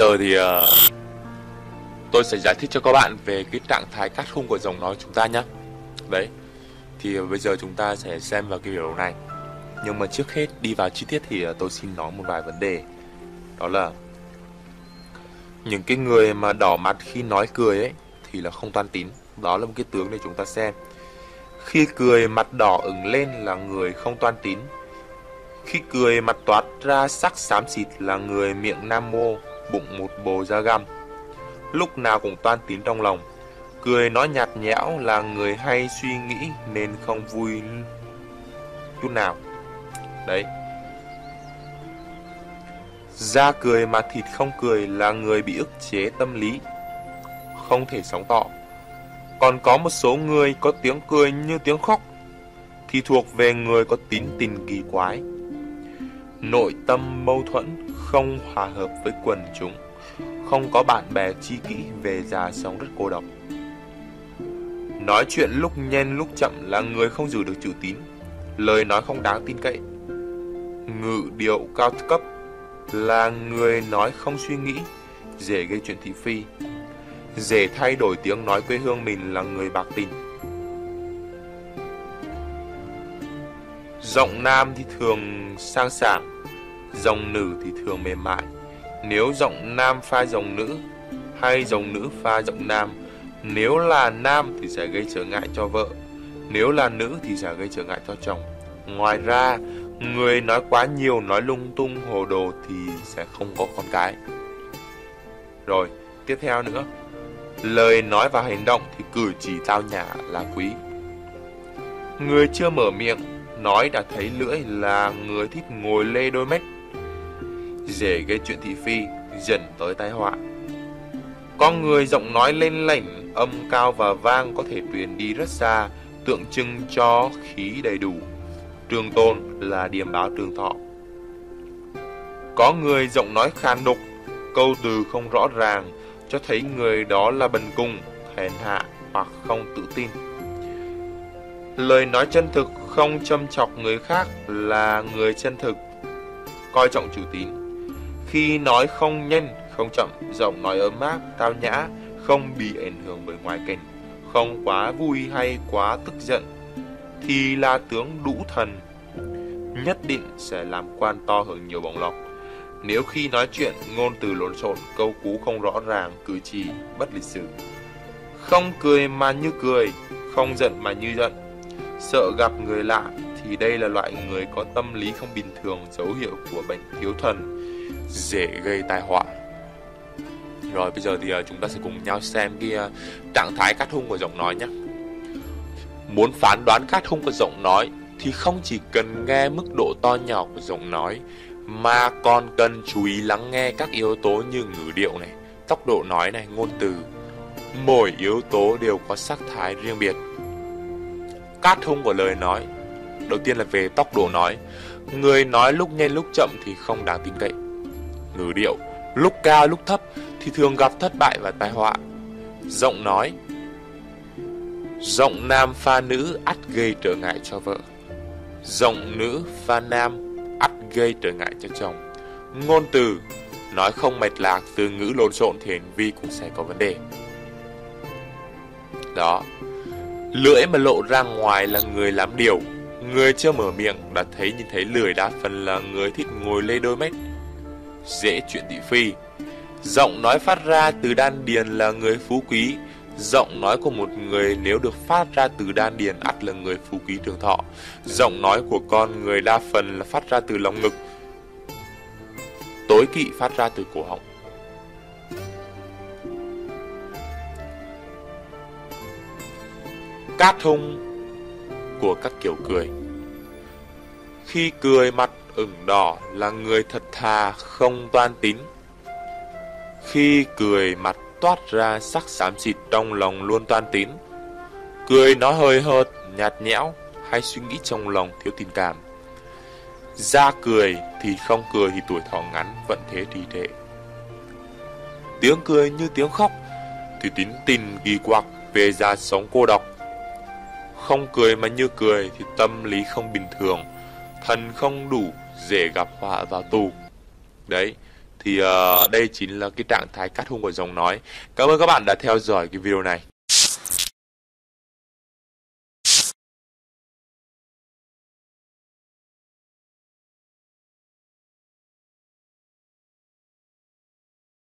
giờ thì tôi sẽ giải thích cho các bạn về cái trạng thái cắt khung của dòng nói chúng ta nhé. Đấy, thì bây giờ chúng ta sẽ xem vào cái biểu này. Nhưng mà trước hết đi vào chi tiết thì tôi xin nói một vài vấn đề. Đó là những cái người mà đỏ mặt khi nói cười ấy thì là không toan tín. Đó là một cái tướng để chúng ta xem. Khi cười mặt đỏ ửng lên là người không toan tín. Khi cười mặt toát ra sắc xám xịt là người miệng nam mô, bụng một bồ da găm, lúc nào cũng toan tín trong lòng. Cười nói nhạt nhẽo là người hay suy nghĩ nên không vui chút nào. Đấy. Da cười mà thịt không cười là người bị ức chế tâm lý, không thể sống tọ. Còn có một số người có tiếng cười như tiếng khóc thì thuộc về người có tính tình kỳ quái, nội tâm mâu thuẫn, không hòa hợp với quần chúng, không có bạn bè tri kỷ, về già sống rất cô độc. Nói chuyện lúc nhanh lúc chậm là người không giữ được chữ tín, lời nói không đáng tin cậy. Ngữ điệu cao cấp là người nói không suy nghĩ, dễ gây chuyện thị phi, dễ thay đổi tiếng nói quê hương mình là người bạc tình. Giọng nam thì thường sang sảng, giọng nữ thì thường mềm mại. Nếu giọng nam pha giọng nữ hay giọng nữ pha giọng nam, nếu là nam thì sẽ gây trở ngại cho vợ, nếu là nữ thì sẽ gây trở ngại cho chồng. Ngoài ra, người nói quá nhiều, nói lung tung hồ đồ thì sẽ không có con cái. Rồi, tiếp theo nữa, lời nói và hành động thì cử chỉ tao nhã là quý. Người chưa mở miệng nói đã thấy lưỡi là người thích ngồi lê đôi mép, dễ gây chuyện thị phi, dẫn tới tai họa. Con người giọng nói lên lảnh, âm cao và vang, có thể truyền đi rất xa, tượng trưng cho khí đầy đủ, trường tồn là điềm báo trường thọ. Có người giọng nói khàn đục, câu từ không rõ ràng, cho thấy người đó là bần cùng, hèn hạ hoặc không tự tin. Lời nói chân thực, không châm chọc người khác là người chân thực, coi trọng chữ tín. Khi nói không nhanh, không chậm, giọng nói ấm áp, tao nhã, không bị ảnh hưởng bởi ngoại cảnh, không quá vui hay quá tức giận, thì là tướng đũ thần, nhất định sẽ làm quan to hơn nhiều bóng lọc. Nếu khi nói chuyện, ngôn từ lộn xộn, câu cú không rõ ràng, cử chỉ bất lịch sự. Không cười mà như cười, không giận mà như giận, sợ gặp người lạ thì đây là loại người có tâm lý không bình thường, dấu hiệu của bệnh thiếu thần, dễ gây tai họa. Rồi bây giờ thì chúng ta sẽ cùng nhau xem cái trạng thái cắt hung của giọng nói nhé. Muốn phán đoán cắt hung của giọng nói thì không chỉ cần nghe mức độ to nhỏ của giọng nói, mà còn cần chú ý lắng nghe các yếu tố như ngữ điệu này, tốc độ nói này, ngôn từ. Mỗi yếu tố đều có sắc thái riêng biệt. Cát hung của lời nói, đầu tiên là về tốc độ nói. Người nói lúc nhanh lúc chậm thì không đáng tin cậy. Ngữ điệu lúc cao lúc thấp thì thường gặp thất bại và tai họa. Giọng nói, giọng nam pha nữ ắt gây trở ngại cho vợ, giọng nữ pha nam ắt gây trở ngại cho chồng. Ngôn từ, nói không mạch lạc, từ ngữ lộn xộn thì hành vi cũng sẽ có vấn đề. Đó, lưỡi mà lộ ra ngoài là người lắm điều. Người chưa mở miệng đã nhìn thấy lưỡi, đa phần là người thích ngồi lê đôi mép, dễ chuyện thị phi. Giọng nói phát ra từ đan điền là người phú quý. Giọng nói của một người nếu được phát ra từ đan điền ắt là người phú quý trường thọ. Giọng nói của con người đa phần là phát ra từ lồng ngực, tối kỵ phát ra từ cổ họng. Cát hung của các kiểu cười. Khi cười mặt ửng đỏ là người thật thà, không toan tín. Khi cười mặt toát ra sắc xám xịt, trong lòng luôn toan tín. Cười nó hơi hợt, nhạt nhẽo, hay suy nghĩ trong lòng, thiếu tình cảm. Da cười thì không cười thì tuổi thọ ngắn, vận thế trì trệ. Tiếng cười như tiếng khóc thì tính tình kỳ quặc, về già sống cô độc. Không cười mà như cười thì tâm lý không bình thường, thần không đủ, dễ gặp họa vào tù. Đấy, Thì đây chính là cái trạng thái cắt hung của dòng nói. Cảm ơn các bạn đã theo dõi cái video này.